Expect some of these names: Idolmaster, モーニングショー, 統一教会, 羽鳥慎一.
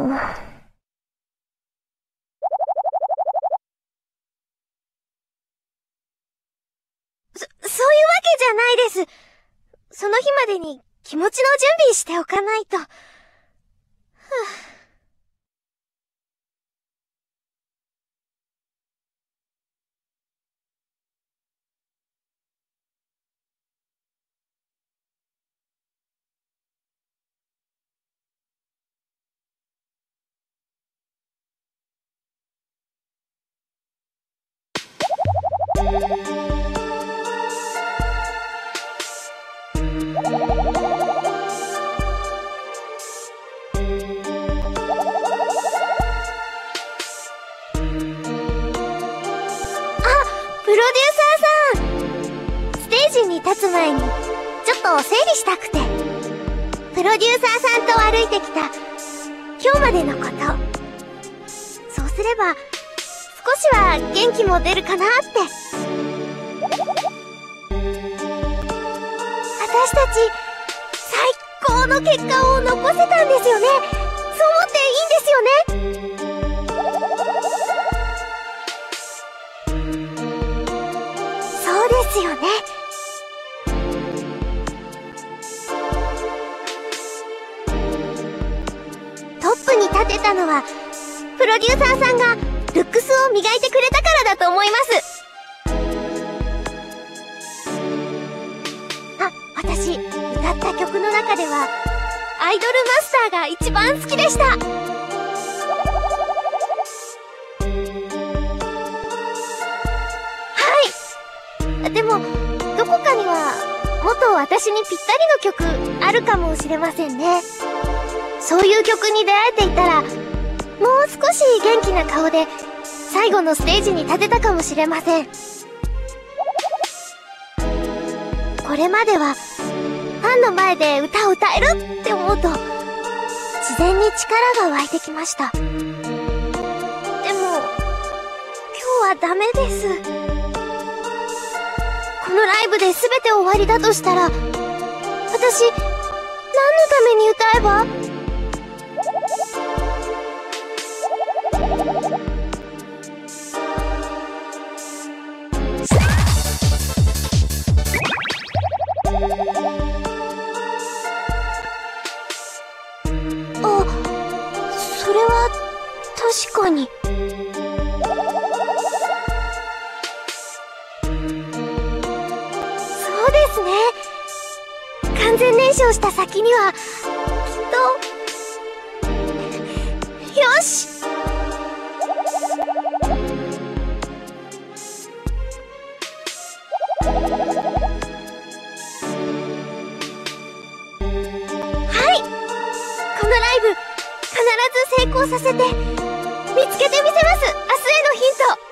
そういうわけじゃないです。その日までに気持ちの準備しておかないと。前にちょっと整理したくて、プロデューサーさんと歩いてきた今日までのこと、そうすれば少しは元気も出るかなって。私たち最高の結果を残せたんですよね。そう思っていいんですよね。そうですよね。立てたのはプロデューサーさんがルックスを磨いてくれたからだと思います。あ、私歌った曲の中ではアイドルマスターが一番好きでした。はい。でもどこかには元私にぴったりの曲あるかもしれませんね。そういう曲に出会えていたら、もう少し元気な顔で最後のステージに立てたかもしれません。これまではファンの前で歌を歌えるって思うと自然に力が湧いてきました。でも今日はダメです。このライブで全て終わりだとしたら、私何のために歌えば？確かに。そうですね。完全燃焼した先にはきっと。よし。はい。このライブ必ず成功させて見つけてみせます。明日へのヒント。